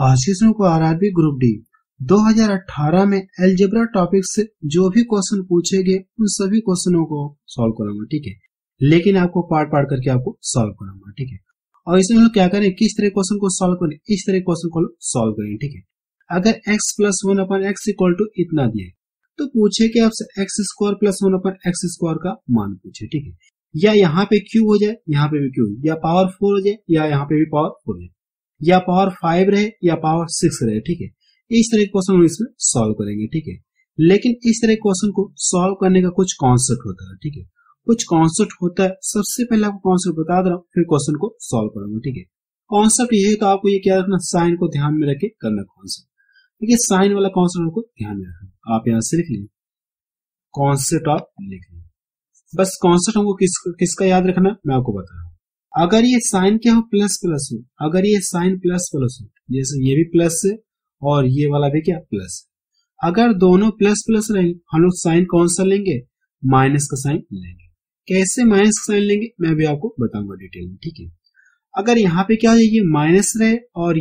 आशीषों को RRB group D 2018 में algebra topic से जो भी क्वेश्चन पूछेंगे उन सभी क्वेश्चनों को सॉल्व कराऊंगा, ठीक है। लेकिन आपको पार्ट करके आपको सॉल्व कराऊंगा, ठीक है। और इसमें हम लोग क्या करें, किस तरह क्वेश्चन को सॉल्व करें, इस तरह क्वेश्चन को सॉल्व करेंगे, ठीक है। अगर x plus one upon x equal to इतना दिए तो पूछे कि आपसे x square plus one upon x square का मान पूछे, ठीक है। या यहाँ पे क्यू हो जाए, यहाँ पे भी क्यू, या पावर फोर हो जाए, या यहाँ पे भी पावर फोर हो जाए, या पावर फाइव रहे, या पावर सिक्स रहे, ठीक है। इस तरह के क्वेश्चन हम इसमें सॉल्व करेंगे, ठीक है। लेकिन इस तरह क्वेश्चन को सॉल्व करने का कुछ कॉन्सेप्ट होता है, ठीक है, कुछ कॉन्सेप्ट होता है। सबसे पहले आपको कॉन्सेप्ट बता दे रहा हूँ, फिर क्वेश्चन को सॉल्व करूंगा, ठीक है। कॉन्सेप्ट ये है तो आपको ये क्या रखना, साइन को ध्यान में रखे करना कॉन्सेप्ट, ठीक है। साइन वाला कॉन्सेप्ट आपको ध्यान में रखना, आप यहाँ से लिख लीजिए कॉन्सेप्ट, आप लिख लीजिए बस। कॉन्सेप्ट हमको किसका याद रखना मैं आपको बता रहा हूँ। अगर ये साइन क्या हो, प्लस प्लस हो, अगर ये साइन प्लस प्लस हो, जैसे ये भी प्लस है और ये वाला भी क्या प्लस, अगर दोनों प्लस प्लस रहेंगे हम लोग साइन कौन सा लेंगे, माइनस का साइन लेंगे। कैसे माइनस का साइन लेंगे मैं भी आपको बताऊंगा डिटेल में, ठीक है। अगर यहाँ पे क्या हो, ये माइनस रहे और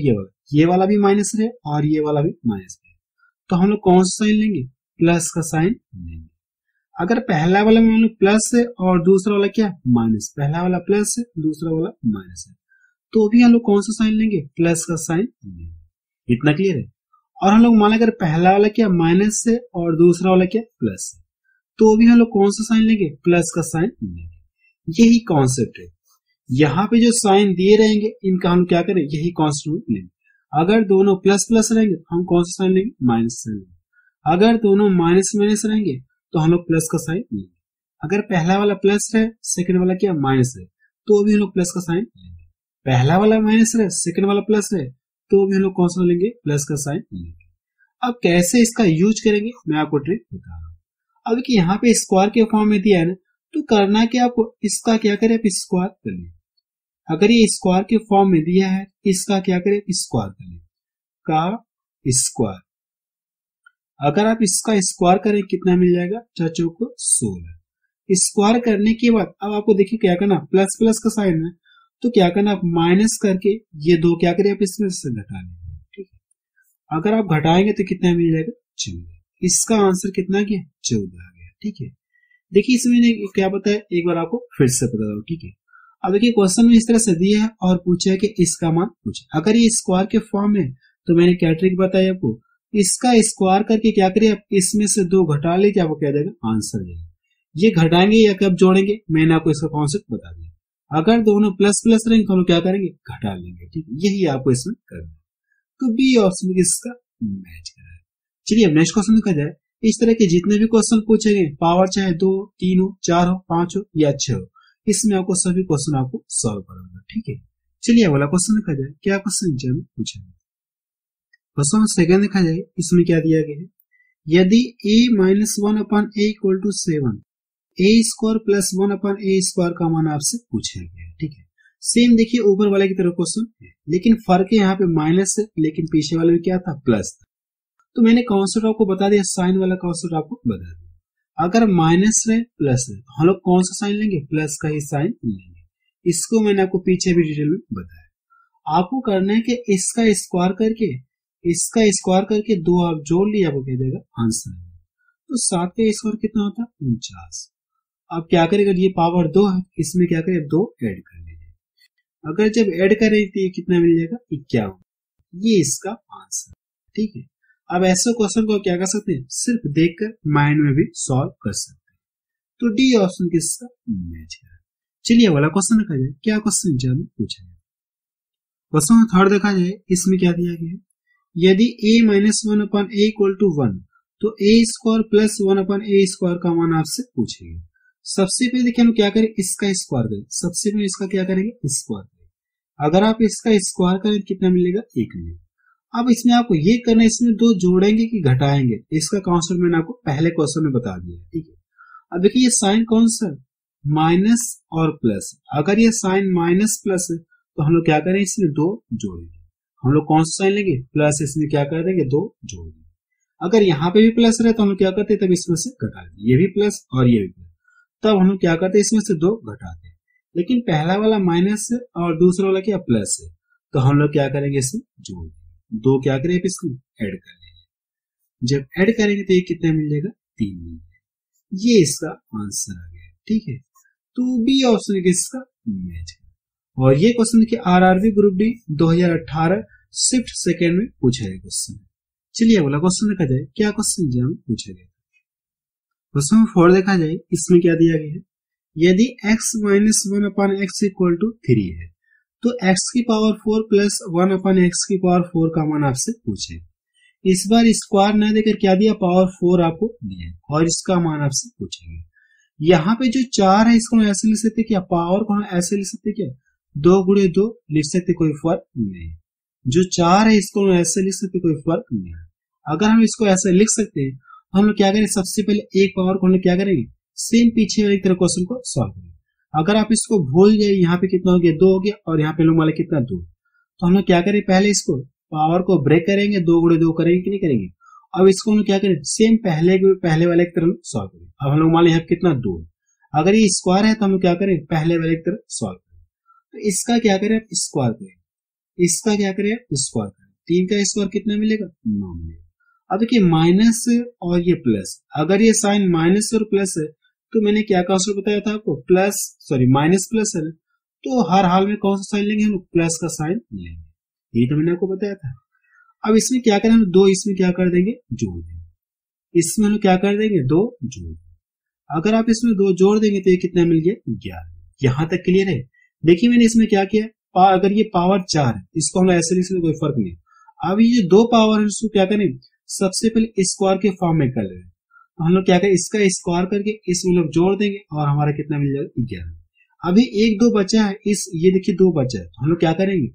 ये वाला भी माइनस रहे और ये वाला भी माइनस रहे, तो हम लोग कौन सा साइन लेंगे, प्लस का साइन लेंगे। अगर पहला वाला में प्लस है और दूसरा वाला क्या माइनस, पहला वाला प्लस है दूसरा वाला माइनस है, तो भी हम लोग कौन सा साइन लेंगे, प्लस का साइन लेंगे। इतना क्लियर है। और हम लोग माना अगर पहला वाला क्या माइनस है और दूसरा वाला क्या प्लस है, तो भी हम लोग कौन सा साइन लेंगे, प्लस का साइन लेंगे। यही कॉन्सेप्ट है। यहाँ पे जो साइन दिए रहेंगे इनका हम क्या करें, यही कॉन्सेप्ट लेंगे। अगर दोनों प्लस प्लस रहेंगे हम कौन सा साइन लेंगे, माइनस साइन लेंगे। अगर दोनों माइनस माइनस रहेंगे तो हम लोग प्लस का साइन लेंगे। अगर पहला वाला प्लस रहे सेकंड वाला क्या माइनस रहे, तो भी हम लोग प्लस का साइन लेंगे। पहला वाला माइनस रहे सेकंड वाला प्लस रहे, तो भी हम लोग कौन सा लेंगे, प्लस का साइन लेंगे। अब कैसे इसका यूज करेंगे मैं आपको ट्रिक बता रहा हूँ। अब कि यहाँ पे स्क्वायर के फॉर्म में दिया है ना, तो करना क्या आपको, इसका क्या करें आप स्क्वायर कर लें। अगर ये स्क्वायर के फॉर्म में दिया है इसका क्या करें, स्क्वायर कर लें का स्क्वायर। अगर आप इसका स्क्वायर करें कितना मिल जाएगा, चाचो को 16। स्क्वायर करने के बाद अब आपको देखिए क्या करना, प्लस प्लस का साइन है तो क्या करना आप माइनस करके ये दो क्या करें आप इसमें से घटा लेंगे, ठीक है। अगर आप घटाएंगे तो कितना मिल जाएगा, 14। इसका आंसर कितना गया, 14 आ गया, ठीक है। देखिए इसमें क्या बताया, एक बार आपको फिर से बता दो, ठीक है। अब देखिए क्वेश्चन में इस तरह से दिया है और पूछा है कि इसका मान पूछा। अगर ये स्क्वायर के फॉर्म है तो मैंने क्या ट्रिक बताई आपको, इसका स्क्वायर करके क्या करिए आप इसमें से दो घटा लीजिए, आपको क्या देगा आंसर देगा। ये घटाएंगे या कब जोड़ेंगे मैंने आपको इसका कॉन्सेप्ट बता दिया। अगर दोनों प्लस प्लस रहेंगे तो हम लोग क्या करेंगे, घटा लेंगे, ठीक है। यही आपको इसमें करना है, तो बी ऑप्शन इसका मैच करा है। चलिए अब नेक्स्ट क्वेश्चन देखा जाए। इस तरह के जितने भी क्वेश्चन पूछेंगे पावर चाहे 2, 3 हो, 4 हो, 5 हो या 6 हो, इसमें आपको सभी क्वेश्चन आपको सॉल्व कराऊंगा, ठीक है। चलिए अगला क्वेश्चन देखा जाए, क्या क्वेश्चन जरूर पूछेंगे। क्वेश्चन सेकंड देखा जाए, इसमें क्या दिया गया है, यदि a minus one upon a equal to 7, a square plus one upon a square का मान आपसे पूछा गया है, ठीक है। सेम देखिए ऊपर वाले की तरह क्वेश्चन है, लेकिन फर्क है यहाँ पे माइनस है, लेकिन पीछे वाले में क्या था, प्लस था। तो मैंने कॉन्सेप्ट आपको बता दिया, साइन वाला कॉन्सेप्ट आपको बता दिया। अगर माइनस रहे प्लस रहे तो हम लोग कौन सा साइन लेंगे, प्लस का ही साइन लेंगे। इसको मैंने आपको पीछे भी डिटेल में बताया। आपको करना है कि इसका स्क्वायर करके दो आप जोड़ लिया, आपको कह देगा आंसर। तो 7 का स्क्वायर कितना होता है, 49। अब क्या करें, अगर ये पावर 2 है इसमें क्या करें 2 ऐड कर लेंगे। अगर जब ऐड करें तो ये कितना मिल जाएगा, 51। ये इसका आंसर, ठीक है। अब ऐसे क्वेश्चन को क्या कर सकते हैं, सिर्फ देखकर माइंड में भी सॉल्व कर सकते हैं, तो डी ऑप्शन किसका मैच है। चलिए वाला क्वेश्चन देखा जाए, क्या क्वेश्चन जब पूछा जाए। क्वेश्चन थर्ड देखा जाए, इसमें क्या दिया गया है, यदि a minus one upon a equal to 1 तो a square plus one upon a square का मान आपसे पूछेंगे। सबसे पहले देखिए हम क्या करें, इसका स्क्वायर करें। सबसे पहले इसका क्या करेंगे, स्क्वायर करें। अगर आप इसका स्क्वायर करें कितना मिलेगा, 1 मिलेगा। अब इसमें आपको ये करना है, इसमें दो जोड़ेंगे कि घटाएंगे, इसका कॉन्सेप्ट मैंने आपको पहले क्वेश्चन में बता दिया, ठीक है। अब देखिए ये साइन कौन सा, माइनस और प्लस। अगर ये साइन माइनस प्लस है तो हम लोग क्या करें, इसमें दो जोड़ेंगे। हम लोग कौन सा साइन लेंगे, प्लस। इसमें क्या कर देंगे, दो जोड़ देंगे। अगर यहाँ पे भी प्लस रहे तो हम लोग क्या करते हैं, तब इसमें से घटा दें। ये भी प्लस और ये भी प्लस, तब हम लोग क्या करते हैं, इसमें से दो घटाते हैं। लेकिन पहला वाला माइनस है और दूसरा वाला क्या प्लस है, तो हम लोग क्या करेंगे, इसमें जोड़ देंगे। दो क्या करें आप इसको ऐड कर लेंगे। जब ऐड करेंगे तो ये कितना मिल जाएगा, तीन मिल जाएगा। ये इसका आंसर आ गया, ठीक है। तो बी ऑप्शन इसका मैच है। और ये क्वेश्चन देखिए RRB group D 2018 shift second में पूछा गया क्वेश्चन। चलिए अगला क्वेश्चन देखा जाए, क्या क्वेश्चन एग्जाम पूछा गया। क्वेश्चन 4 देखा जाए, इसमें क्या दिया गया है, यदि x minus 1/x equal to 3 है तो x की पावर 4 प्लस 1/x की पावर 4 का मान आपसे पूछे। इस बार स्क्वायर ना देकर क्या दिया, पावर 4 आपको दिया है और इसका मान आपसे पूछेंगे। यहाँ पे जो 4 है इसको हम ऐसे लिख सकते क्या, पावर को हम ऐसे लिख सकते क्या, 2 गुणे 2 लिख सकते, कोई फर्क नहीं। जो 4 है इसको हम ऐसे लिख सकते, कोई फर्क नहीं। अगर हम इसको ऐसे लिख सकते हैं हम लोग क्या करें, सबसे पहले एक पावर को हम लोग क्या करेंगे, सेम पीछे वाली तरह क्वेश्चन को सॉल्व करेंगे। अगर आप इसको भूल जाए, यहाँ पे कितना हो गया 2 हो गया और यहाँ पे लोग माला कितना 2, तो हम लोग क्या करें, पहले इसको पावर को ब्रेक करेंगे, 2 गुणे 2 करेंगे कि नहीं करेंगे। अब इसको हम लोग क्या करें, सेम पहले वाले की तरह सॉल्व करें। अब हम लोग माला यहाँ कितना 2, अगर ये स्क्वायर है तो हम लोग क्या करें, पहले वाले की तरह सॉल्व करें। तो इसका क्या करें आप स्क्वायर करें, इसका क्या करें आप स्क्वायर करें। 3 का स्क्वायर कितना मिलेगा, 9 मिलेगा। अब देखिए माइनस और ये प्लस, अगर ये साइन माइनस और प्लस है तो मैंने क्या का आंसर बताया था आपको, प्लस सॉरी माइनस प्लस है, तो हर हाल में कौन सा साइन लेंगे हम, प्लस का साइन लेंगे, ये तो मैंने आपको बताया था। अब इसमें क्या करें, 2 इसमें क्या कर देंगे, जोड़ देंगे। इसमें हम क्या कर देंगे, 2 जोड़ देंगे। अगर आप इसमें 2 जोड़ देंगे तो ये कितना मिल गया, 11। यहाँ तक क्लियर है। देखिए मैंने इसमें क्या किया, अगर ये पावर 4 है इसको हम ऐसे लिख सकते, कोई फर्क नहीं। अब ये जो 2 पावर है उसको क्या करें, सबसे पहले स्क्वायर के फॉर्म में कर लेंगे। हम लोग क्या करें, इसका स्क्वायर करके इसमें लोग जोड़ देंगे और हमारा कितना मिल जाएगा, 11। अभी 1 2 बचा है, इस ये देखिए 2 बचा है, तो हम लोग क्या करेंगे,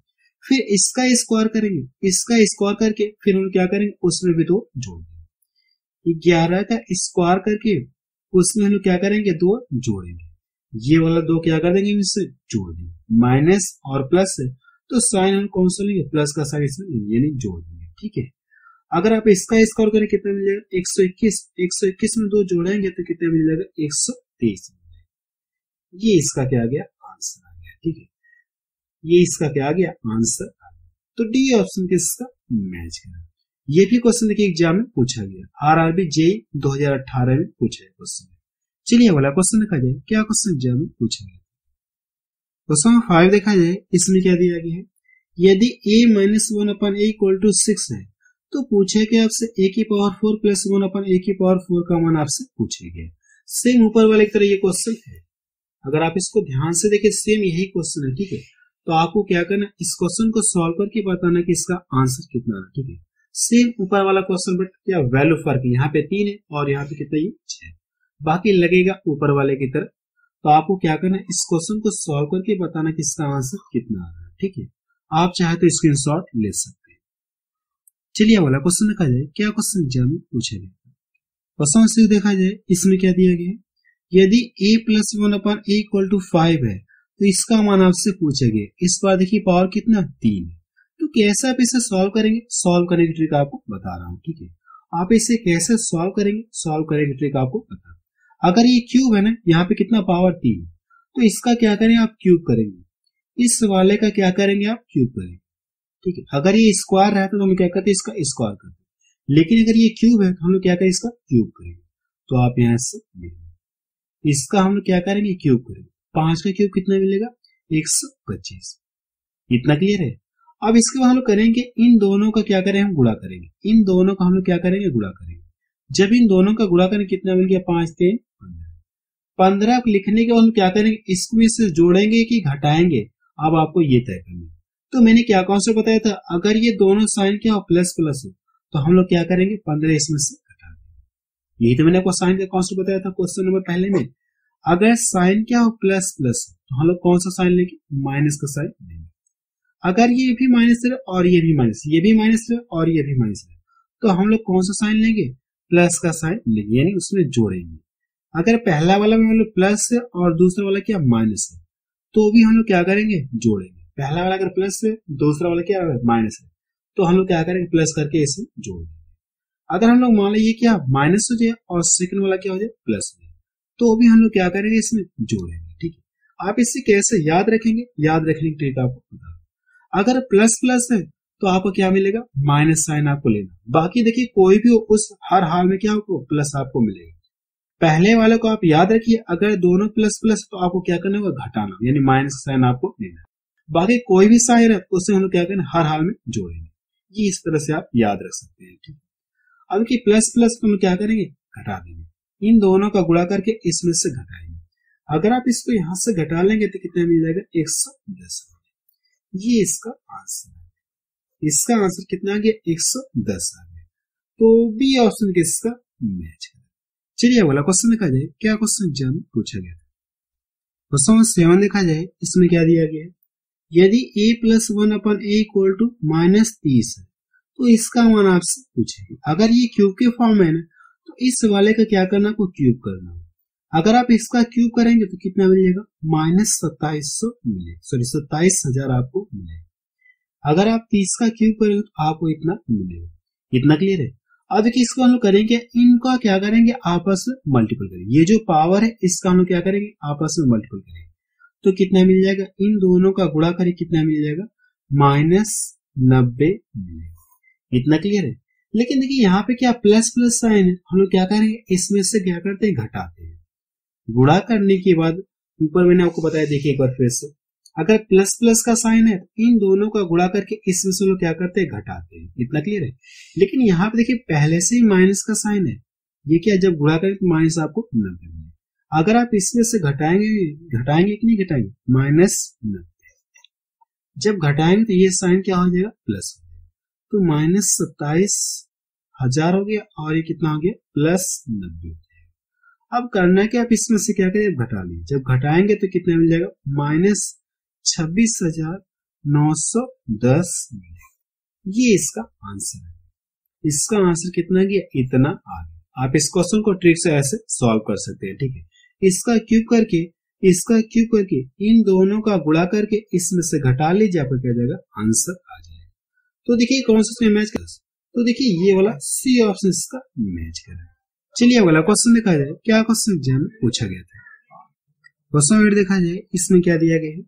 फिर इसका स्क्वायर करेंगे, इसका स्क्वायर करके फिर हम लोग क्या करेंगे, उसमें भी 2 जोड़ देंगे। 11 का स्क्वायर करके उसमें हम लोग क्या करेंगे, 2 जोड़ेंगे। ये वाला 2 क्या कर देंगे, इससे जोड़ देंगे। माइनस और प्लस है तो साइन हम कौन सा लेंगे, प्लस का साइन इसमें यानी जोड़ देंगे, ठीक है। अगर आप इसका स्क्वायर करें कितना मिल जाएगा, 121। 121 में 2 जोड़ेंगे तो कितना मिल जाएगा, 123। ये इसका क्या आ गया, आंसर आ गया, ठीक है। ये इसका क्या आ गया, आंसर आ गया। तो डी ऑप्शन किसका मैच है। ये भी क्वेश्चन देखिए एग्जाम में पूछा गया, आरआरबी जेई 2018 में पूछा गया क्वेश्चन। चलिए वाला क्वेश्चन देखा जाए, क्या क्वेश्चन एग्जाम में पूछा गया। क्वेश्चन 5 देखा जाए, इसमें क्या दिया गया है, यदि a-1/a = 6 है तो पूछे कि आपसे a की पावर 4 प्लस 1/a की पावर 4 का मान आपसे पूछे गए। सेम ऊपर वाले की तरह ये क्वेश्चन है, अगर आप इसको ध्यान से देखें सेम यही क्वेश्चन है, ठीक है। तो आपको क्या करना, इस क्वेश्चन को सॉल्व करके बताना कि इसका आंसर कितना है, ठीक है। सेम ऊपर वाला क्वेश्चन बट क्या वैल्यू फर्क, यहाँ पे 3 है और यहाँ पे कितना ये 6, बाकी लगेगा ऊपर वाले की तरह। तो आपको क्या करना, इस क्वेश्चन को सॉल्व करके बताना कि इसका आंसर कितना आ रहा है, ठीक है। आप चाहे तो स्क्रीनशॉट ले सकते। चलिए वाला क्वेश्चन देखा जाए, क्या क्वेश्चन एग्जाम में पूछा गया। क्वेश्चन 6 देखा जाए, इसमें क्या दिया गया, यदि a+1/a = 5 है तो इसका मान आपसे पूछा गया। इस बार देखिए पावर कितना, 3 है। तो कैसे आप इसे सॉल्व करेंगे, सॉल्व करने की ट्रिक आपको बता रहा हूँ, ठीक है। आप इसे कैसे सॉल्व करेंगे, सॉल्व करने की ट्रिक आपको बता रहा हूँ। अगर ये क्यूब है ना, यहाँ पे कितना पावर 3, तो इसका क्या करें आप क्यूब करेंगे, इस वाले का क्या करेंगे आप क्यूब करेंगे, ठीक है। अगर ये स्क्वायर है तो हम क्या करते हैं, इसका स्क्वायर करते हैं। लेकिन अगर ये क्यूब है तो हम लोग क्या करें, इसका क्यूब करेंगे। तो आप यहां से इसका हम लोग क्या करेंगे, क्यूब करेंगे। 5 का क्यूब कितना मिलेगा, 125। इतना क्लियर है। अब इसके बाद हम लोग करेंगे इन दोनों का क्या करें, हम गुणा करेंगे। इन दोनों का हम लोग क्या करेंगे, गुणा करेंगे। जब इन दोनों का गुणा करेंगे कितना मिल गया, 5 3 15। लिखने के बाद हम क्या करेंगे, इसमें से जोड़ेंगे कि घटाएंगे, अब आपको ये तय करना है। तो मैंने क्या कॉन्सेप्ट बताया था, अगर ये दोनों साइन क्या हो, प्लस प्लस हो, तो हम लोग क्या करेंगे, 15 इसमें से घटा देंगे। यही तो मैंने आपको साइन का कॉन्सेप्ट बताया था क्वेश्चन नंबर पहले में। अगर साइन क्या हो, प्लस प्लस हो, तो हम लोग कौन सा साइन लेंगे, माइनस का साइन लेंगे। अगर ये भी माइनस है और ये भी माइनस, ये भी माइनस है और ये भी माइनस है, तो हम लोग कौन सा साइन लेंगे, प्लस का साइन लेंगे, यानी उसमें जोड़ेंगे। अगर पहला वाला में हम लोग प्लस है और दूसरा वाला क्या माइनस है, तो भी हम लोग क्या करेंगे, जोड़ेंगे। पहला वाला अगर प्लस है, दूसरा वाला क्या है, माइनस है, तो हम लोग क्या करेंगे, प्लस करके इसमें जोड़ देंगे। अगर हम लोग मान लीजिए क्या माइनस हो जाए और सेकंड वाला क्या हो जाए, प्लस हो जाए, तो भी हम लोग क्या करेंगे, इसमें जोड़ेंगे, ठीक है। आप इससे कैसे याद रखेंगे, याद रखने की ट्रिक आपको बता। अगर प्लस प्लस है तो आपको क्या मिलेगा, माइनस साइन आपको लेना। बाकी देखिए कोई भी उस हर हाल में क्या आपको प्लस आपको मिलेगा। पहले वाले को आप याद रखिए, अगर दोनों प्लस प्लस तो आपको क्या करना होगा, घटाना, यानी माइनस साइन आपको लेना। बाकी कोई भी साइन है उससे हम लोग क्या करना, हर हाल में जोड़ेंगे। ये इस तरह से आप याद रख सकते हैं, ठीक है। अब कि प्लस प्लस को हम क्या करेंगे, घटा देंगे। इन दोनों का गुणा करके इसमें से घटाएंगे। अगर आप इसको यहाँ से घटा लेंगे तो कितना मिल जाएगा, 110। ये इसका आंसर है। इसका आंसर कितना आ गया, 110 आ गया। तो बी ऑप्शन के इसका मैच है। चलिए अगला क्वेश्चन देखा जाए, क्या क्वेश्चन जन पूछा गया था। क्वेश्चन 7 देखा जाए, इसमें क्या दिया गया है, यदि a प्लस 1/a = -30 है तो इसका मान आपसे पूछेगी। अगर ये क्यूब के फॉर्म है ना, तो इस वाले का क्या करना, को क्यूब करना है। अगर आप इसका क्यूब करेंगे तो कितना मिल जाएगा, -2700 मिलेगा, सॉरी 27000 आपको मिलेगा। अगर आप 30 का क्यूब करेंगे तो आपको इतना मिलेगा। इतना क्लियर है। अब देखिए इसको हम लोग करेंगे, इनका क्या करेंगे, आपस में मल्टीपल करेंगे। ये जो पावर है इसका हम लोग क्या करेंगे, आपस में मल्टीपल करेंगे। तो कितना मिल जाएगा, इन दोनों का गुणा करें, कितना मिल जाएगा, -90 मिलेगा। इतना क्लियर है। लेकिन देखिए यहाँ पे क्या प्लस प्लस साइन है, हम लोग क्या करेंगे, इसमें से क्या करते हैं, घटाते हैं। गुणा करने के बाद ऊपर मैंने आपको बताया, देखिए एक बार फिर से, अगर प्लस प्लस का साइन है इन दोनों का गुणा करके इसमें से हम लोग क्या करते हैं, घटाते हैं। इतना क्लियर है। लेकिन यहाँ पे देखिए पहले से ही माइनस का साइन है, ये क्या, जब गुणा करें तो माइनस आपको 90 मिलेगा। अगर आप इसमें से घटाएंगे कि नहीं घटाएंगे, -90। जब घटाएंगे तो ये साइन क्या हो जाएगा, प्लस हो जाएगा। तो -27,000 हो गया और ये कितना हो गया, +90 हो गया। अब करना है कि आप इसमें से क्या करें, घटा लीजिए। जब घटाएंगे तो कितना मिल जाएगा, -26,910 मिलेगा। ये इसका आंसर है। इसका आंसर कितना गया, इतना आ गया। आप इस क्वेश्चन को ट्रिक से ऐसे सॉल्व कर सकते हैं, ठीक है। इसका क्यूब करके, इसका क्यूब करके, इन दोनों का गुणा करके इसमें से घटा लीजिए, आपको क्या जाएगा, आंसर आ जाएगा। तो देखिए कौन सा इसमें मैच कर, तो देखिए ये वाला सी ऑप्शन इसका मैच कर रहा है। चलिए अगला क्वेश्चन देखा जाए, क्या क्वेश्चन एग्जाम में पूछा गया था। क्वेश्चन 8 देखा जाए, इसमें क्या दिया गया है,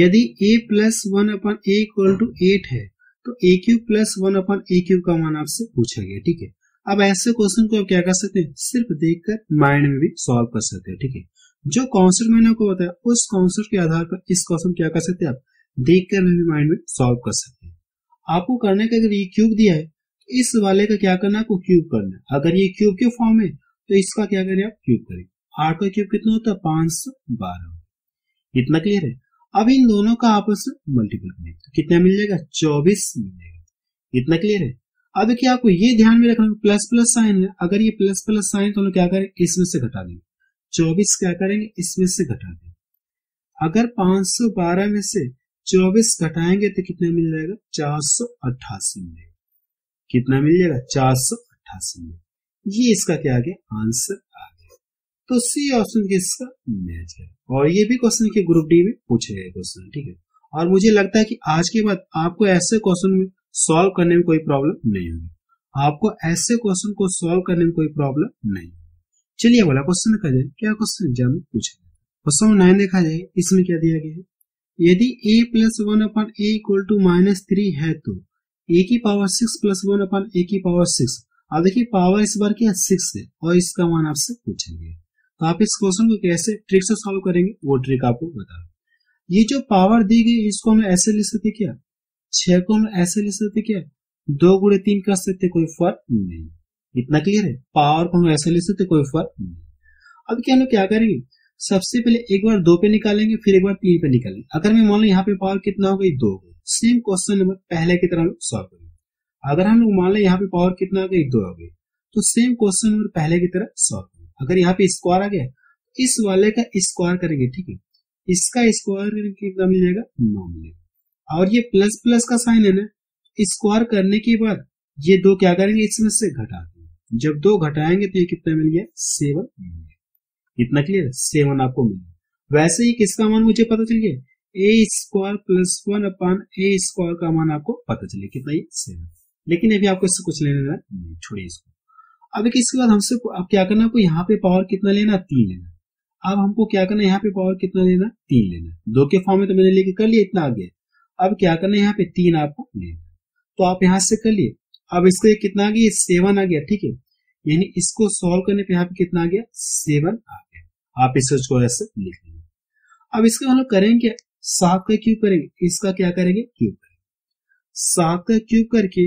यदि a + 1/a = 8 है तो a³ + 1/a³ का मान आपसे पूछा गया, ठीक है। अब ऐसे क्वेश्चन को आप क्या कर सकते हैं, सिर्फ देखकर माइंड में भी सॉल्व कर सकते हैं, ठीक है। जो कॉन्सेप्ट मैंने आपको बताया उस कॉन्सेप्ट के आधार पर इस क्वेश्चन क्या कर सकते हैं, आप देखकर भी माइंड में सॉल्व कर सकते हैं। आपको करने का, अगर ये क्यूब दिया है तो इस वाले का क्या करना, आपको क्यूब करना है। अगर ये क्यूब के फॉर्म है तो इसका क्या करें, आप क्यूब करेंगे। 8 का क्यूब कितना होता है, 512। इतना क्लियर है। अब इन दोनों का आपस में मल्टीपल करेंगे तो कितना मिल जाएगा, 24 मिलेगा। इतना क्लियर है। अब देखिए आपको ये ध्यान में रखना, प्लस प्लस साइन है, अगर ये प्लस प्लस साइन तो हम क्या करेंगे, इसमें से घटा देंगे। 24 क्या करेंगे, इसमें से घटा देंगे। अगर 512 में से 24 घटाएंगे तो कितना मिल जाएगा, 488 मिलेगा। कितना मिल जाएगा, 488 मिलेगा। ये इसका क्या आ गया, आंसर आ गया। तो सी ऑप्शन के इसका मैच है। और ये भी क्वेश्चन के ग्रुप डी में पूछे गए क्वेश्चन, ठीक है। और मुझे लगता है कि आज के बाद आपको ऐसे क्वेश्चन में सॉल्व करने में कोई प्रॉब्लम नहीं होगी। आपको ऐसे क्वेश्चन को सॉल्व करने में कोई प्रॉब्लम नहीं होगी। चलिए अगला क्वेश्चन देखा जाए, क्या क्वेश्चन एग्जाम में पूछा गया। क्वेश्चन 9 देखा जाए, इसमें क्या दिया गया है, यदि a + 1/a = -3 है तो a⁴ + 1/a⁴। अब देखिए पावर इस बार क्या 6 है और इसका मान आपसे पूछा गया। तो आप इस क्वेश्चन को कैसे ट्रिक से सॉल्व करेंगे, वो ट्रिक आपको बता रहा हूँ। ये जो पावर दी गई इसको हम ऐसे लिख सकते क्या, 6 को हम ऐसे ले सकते क्या, 2 × 3 कर सकते, कोई फर्क नहीं। इतना क्लियर है। पावर को हम ऐसे ले सकते, कोई फर्क नहीं। अब क्या हम क्या करेंगे, सबसे पहले एक बार 2 पे निकालेंगे, फिर एक बार 3 पे निकालेंगे। अगर मैं मान लू यहाँ पे पावर कितना हो गई, 2 हो गई। सेम क्वेश्चन नंबर पहले की तरह सॉल्व करेंगे। अगर हम लोग मान लें यहाँ पे पावर कितना हो गई, 2 हो गई, तो सेम क्वेश्चन नंबर पहले की तरह सॉल्व करेंगे। अगर यहाँ पे स्क्वायर आ गया, इस वाले का स्क्वायर करेंगे, ठीक है। इसका स्क्वायर करेंगे, कितना मिल जाएगा, 9 मिलेगा। और ये प्लस प्लस का साइन है ना, स्क्वायर करने के बाद ये 2 क्या करेंगे, इसमें से घटा देंगे। जब 2 घटाएंगे तो ये कितना मिल गया, 7 मिल गया। इतना क्लियर है, 7 आपको मिल गया। वैसे ही किसका मान मुझे पता चल गया, a² + 1/a² का मान आपको पता चल गया, कितना ये 7। लेकिन अभी आपको इससे कुछ लेना नहीं, छोड़िए इसको। अब इसके बाद हमसे अब क्या करना, आपको यहाँ पे पावर कितना लेना, 3 लेना। अब हमको क्या करना, यहाँ पे पावर कितना लेना, 3 लेना। 2 के फॉर्म में तो मैंने लेके कर लिया, इतना आ गया। अब क्या करना है, यहाँ पे 3 आपको लेना। तो आप यहाँ से कर लिए। अब इसको ये कितना आ गया, 7 आ गया, ठीक है। यानी इसको सॉल्व करने पे यहाँ पे कितना आ गया, 7 आ गया। आप इसको जो ऐसे लिख लेंगे। अब इसका हम लोग करेंगे क्या, 7 का क्यूब करेंगे, इसका क्या करेंगे, क्यूब करेंगे। 7 का क्यूब करके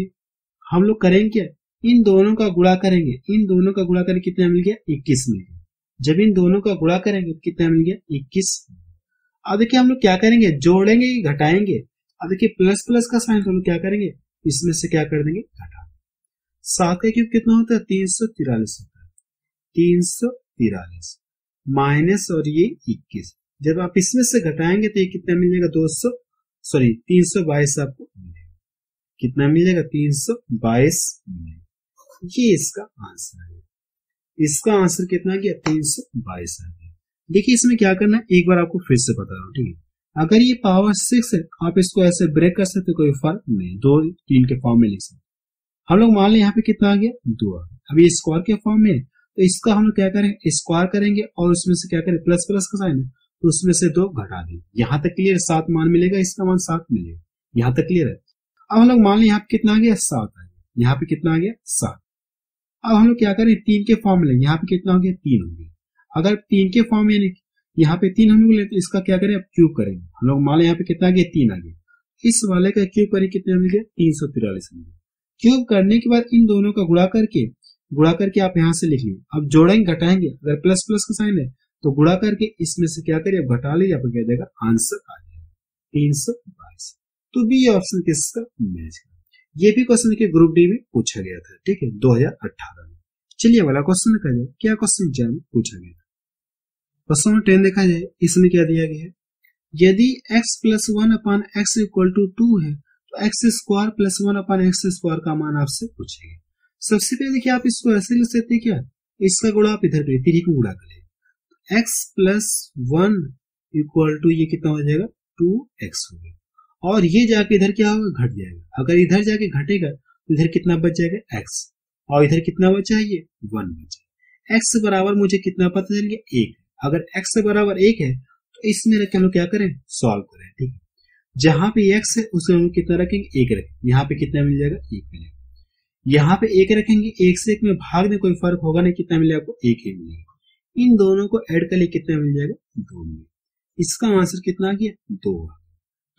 हम लोग करेंगे क्या, इन दोनों का गुणा करेंगे। इन दोनों का गुणा करके कितना मिल गया, 21 मिल गया। जब इन दोनों का गुणा करेंगे कितना मिल गया, 21। अब देखिए हम लोग क्या करेंगे, जोड़ेंगे घटाएंगे। अब देखिए प्लस प्लस का साइन हम लोग क्या करेंगे, इसमें से क्या कर देंगे, घटा। 7 का क्यूब कितना होता है, 343 होता है। 343 माइनस और ये 21, जब आप इसमें से घटाएंगे तो ये कितना मिल जाएगा, 322 आपको मिलेगा। कितना मिल जाएगा, 322 मिलेगा। ये इसका आंसर है। इसका आंसर कितना गया, 322 आ गया। देखिए इसमें क्या करना है, एक बार आपको फिर से बता रहा हूं, ठीक है। अगर ये पावर 6 है, आप इसको ऐसे ब्रेक कर सकते, कोई फर्क नहीं, 2, 3 के फॉर्म में लिख सकते। हम लोग मान लें यहाँ पे कितना आ गया, 2 आ गया। अब ये स्क्वायर के फॉर्म में है, तो इसका हम लोग क्या करेंगे, स्क्वायर करेंगे और उसमें से क्या करें, प्लस प्लस का साइन है तो उसमें से 2 घटा देंगे। यहाँ तक क्लियर, 7 मान मिलेगा, इसका मान 7 मिलेगा। यहाँ तक क्लियर है। अब हम लोग मान लें यहाँ पे कितना आ गया, 7 आ गया। यहाँ पे कितना आ गया, 7। अब हम लोग क्या करें, 3 के फॉर्म में, यहाँ पे कितना हो गया, 3 हो गया। अगर 3 के फॉर्म में यहाँ पे 3 हम लोग लेते, इसका क्या करें, अब क्यूब करेंगे। हम लोग मान लें यहाँ पे कितना आ गया, 3 आ गया। इस वाले का क्यूब करें, कितने मिल गया, 343 मिल गया। क्यूब करने के बाद इन दोनों का गुणा करके आप यहाँ से लिख लिए। अब जोड़ेंगे घटाएंगे, अगर प्लस प्लस का साइन है तो गुणा करके इसमें से क्या करिए, घटा लीजिए, आपको क्या देगा, आंसर आ जाएगा 322। तो बी ऑप्शन किसका मैच है। ये भी क्वेश्चन के ग्रुप डी में पूछा गया था, ठीक है, 2018 में। चलिए वाला क्वेश्चन देखा जाए, क्या क्वेश्चन एग्जाम में पूछा गया था। क्वेश्चन 10 देखा जाए, इसमें क्या दिया गया है, यदि x + 1/x = 2 है तो x² + 1/x² का मान आपसे पूछेगा। सबसे पहले देखिए आप इसको ऐसे लिख सकते हैं, क्या इसका गुणा आप इधर करिए, 3 को गुणा करिए, x + 1 = ये कितना हो जाएगा, 2x हो गया। और ये जाके इधर क्या होगा, घट जाएगा। अगर इधर जाके घटेगा तो इधर कितना बच जाएगा, x, और इधर कितना बचा है, ये 1 बचा। x बराबर मुझे कितना पता चल गया, 1। अगर x बराबर 1 है तो इसमें रख के हम लोग क्या करें, सॉल्व करें, ठीक है। जहां पे x है उसे हम कितना रखेंगे, 1 रखेंगे। यहाँ पे कितना मिल जाएगा, 1 मिलेगा। यहाँ पे 1 रखेंगे, 1 से 1 में भाग में कोई फर्क होगा नहीं, कितना मिलेगा आपको, 1 ही मिलेगा। इन दोनों को ऐड कर ले, कितना मिल जाएगा, 2 मिलेगा। इसका आंसर कितना गया, 2।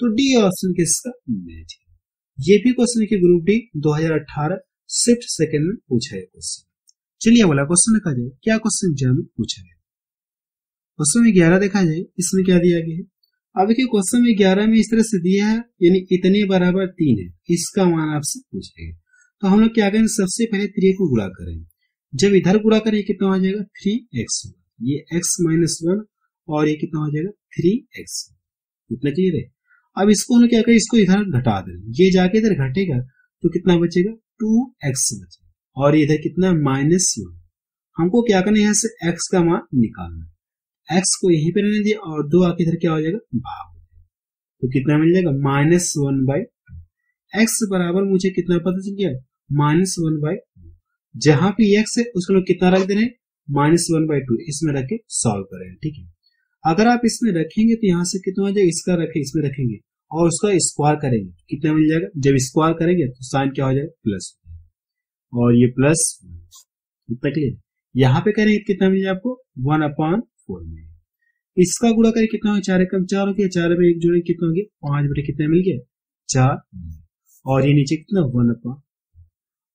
तो डी ऑप्शन किसका मैच है। ये भी क्वेश्चन के ग्रुप डी 2018 शिफ्ट 2nd में पूछा है क्वेश्चन। चलिए वाला क्वेश्चन रखा जाए, क्या क्वेश्चन एग्जाम में पूछा गया। क्वेश्चन में 11 देखा जाए, इसमें क्या दिया गया है। अब देखिए क्वेश्चन में 11 में इस तरह से दिया है, यानी इतने बराबर 3 है, इसका मान आपसे पूछेगा। तो हम लोग क्या करेंगे, सबसे पहले 3 को गुणा करेंगे। जब इधर गुणा करेंगे कितना हो जाएगा, 3x होगा। ये x - 1 और ये कितना हो जाएगा, 3x। इतना क्लियर है। अब इसको हम लोग क्या करें, इसको इधर घटा देंगे, ये जाके इधर घटेगा तो कितना बचेगा, 2x बचेगा। और इधर कितना, -1। हमको क्या करना है, यहाँ से x का मान निकालना है। x को यहीं पे रहने दिया और 2 आके इधर क्या हो जाएगा, भाग। तो कितना मिल जाएगा, -1/2। x बराबर मुझे कितना पता चल गया, -1/2। जहां पे x है उसको लोग कितना रख दे रहे हैं, -1/2। इसमें रख के सॉल्व करें, ठीक है। अगर आप इसमें रखेंगे तो यहाँ से कितना हो जाएगा, इसका रखें, इसमें रखेंगे और उसका स्क्वायर करेंगे, कितना मिल जाएगा। जब स्क्वायर करेंगे तो साइन क्या हो जाएगा, प्लस, और ये प्लस। इतना क्लियर। यहाँ पे करेंगे कितना मिल जाएगा आपको, 1/4 में। इसका गुणा करें कितना हो, 4 × 4 हो गया। 4 में 1 जोड़े कितना हो गया, 5/2 कितना मिल गया, 4। और ये नीचे कितना, 1/4।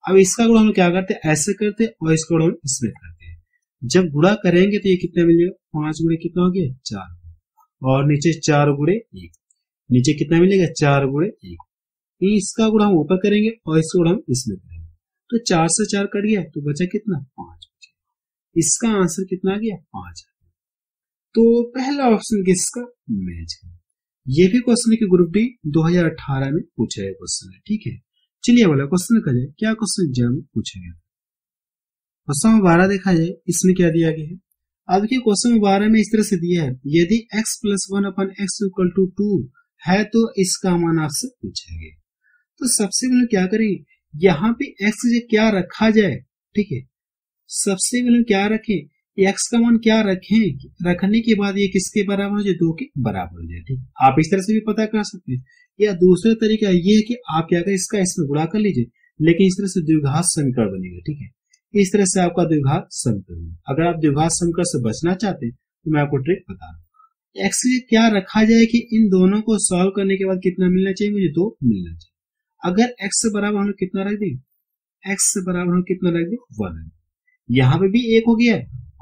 अब इसका गुणा हम क्या करते हैं, ऐसे करते हैं और इसका गुणा हम इसमें करते हैं। जब गुणा करेंगे तो ये कितना मिलेगा, 5/2 कितना हो गया, 4। और नीचे 4/1, नीचे कितना मिलेगा, 4/1। इसका गुणा हम ऊपर करेंगे और इसका गुणा हम इसमें करेंगे। तो 4 से 4 कट गया तो बचा कितना, 5। इसका आंसर कितना आ गया, 5। तो पहला ऑप्शन किसका मैच है। ये भी क्वेश्चन के ग्रुप डी 2018 में पूछा गया क्वेश्चन है, ठीक है। चलिए वाला क्वेश्चन देखा जाए, क्या क्वेश्चन एग्जाम में पूछा गया। क्वेश्चन 12 देखा जाए, इसमें क्या दिया गया है। अब देखिए क्वेश्चन 12 में इस तरह से दिया है, यदि x + 1/x = 2 है तो इसका मान आपसे पूछा गया। तो सबसे पहले क्या करेंगे, यहाँ पे x क्या रखा जाए, ठीक है। सबसे पहले क्या रखें, एक्स का मान क्या रखें, रखने के बाद ये किसके बराबर है, जो 2 के बराबर हो जाए। आप इस तरह से भी पता कर सकते हैं, या दूसरा तरीका ये है कि आप क्या करें, इसका इसमें गुणा कर लीजिए, लेकिन इस तरह से द्विघात समीकरण बनेगा। ठीक है, इस तरह से आपका द्विघात समीकरण। अगर आप द्विघात समीकरण से बचना चाहते हैं तो मैं आपको ट्रिक बता रहा हूँ। एक्स से क्या रखा जाए कि इन दोनों को सॉल्व करने के बाद कितना मिलना चाहिए, मुझे 2 मिलना चाहिए। अगर एक्स से बराबर हम लोग कितना रख देंगे, एक्स से बराबर हम कितना रख देंगे 1। यहाँ पे भी 1 हो गया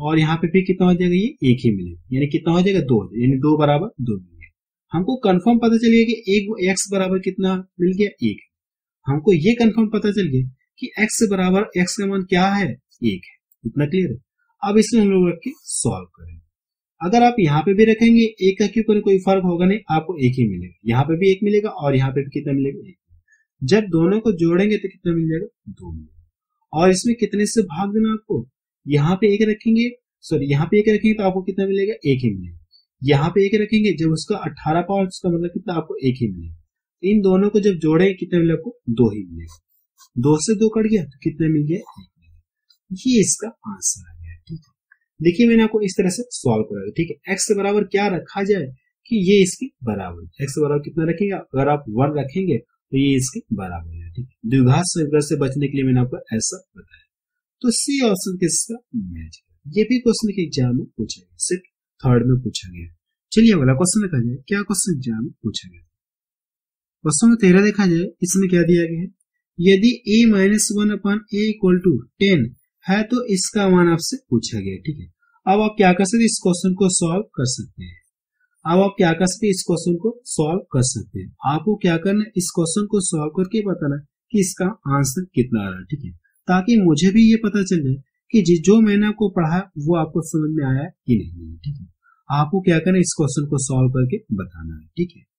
और यहाँ पे भी कितना हो जाएगा, ये 1 ही मिलेगा, यानी कितना हो जाएगा 2 हो जाएगा, यानी 2 बराबर 2 मिल गया। हमको कंफर्म पता चल गया कि एक्स बराबर कितना मिल गया 1। हमको ये कंफर्म पता चल गया कि एक्स बराबर, एक्स का मान क्या है 1 है। इतना क्लियर है। अब इसमें हम लोग रख के सॉल्व करेंगे। अगर आप यहाँ पे भी रखेंगे 1 का क्यों, कोई फर्क होगा नहीं, आपको 1 ही मिलेगा। यहाँ पे भी 1 मिलेगा और यहाँ पे भी कितना मिलेगा 1। जब दोनों को जोड़ेंगे तो कितना मिल जाएगा 2 मिलेगा। और इसमें कितने से भाग देना, आपको यहाँ पे 1 रखेंगे, सॉरी यहाँ पे 1 रखेंगे तो आपको कितना मिलेगा 1 ही मिलेगा। यहाँ पे 1 रखेंगे, जब उसका 18 पावर, उसका मतलब कितना आपको 1 ही मिलेगा। इन दोनों को जब जोड़ेंगे कितना मिलेगा, आपको 2 ही मिलेगा। 2 से 2 कट गया तो कितना मिल गया 1। ये इसका आंसर आ गया। ठीक है, देखिए मैंने आपको इस तरह से सॉल्व कराया। ठीक है, एक्स बराबर क्या रखा जाए कि ये इसके बराबर, एक्स बराबर कितना रखेंगे, अगर आप 1 रखेंगे तो ये इसके बराबर है। ठीक है, द्विघात समीकरण से बचने के लिए मैंने आपको ऐसा बताया। तो सी ऑप्शन किसका मैच है। ये भी क्वेश्चन के एग्जाम में पूछा गया, सिर्फ थर्ड में पूछा गया। चलिए अगला क्वेश्चन देखा जाए, क्या क्वेश्चन एग्जाम में पूछा गया। क्वेश्चन 13 देखा जाए, इसमें क्या दिया गया है, यदि a-1/a = 10 है तो इसका मान आपसे पूछा गया। ठीक है, अब आप क्या कर सकते, इस क्वेश्चन को सॉल्व कर सकते हैं। आपको क्या करना है, इस क्वेश्चन को सॉल्व करके बताना कि इसका आंसर कितना आ रहा है। ठीक है, ताकि मुझे भी ये पता चल जाए कि जो मैंने आपको पढ़ा वो आपको समझ में आया कि नहीं है। ठीक है, आपको क्या करना है, इस क्वेश्चन को सॉल्व करके बताना है। ठीक है,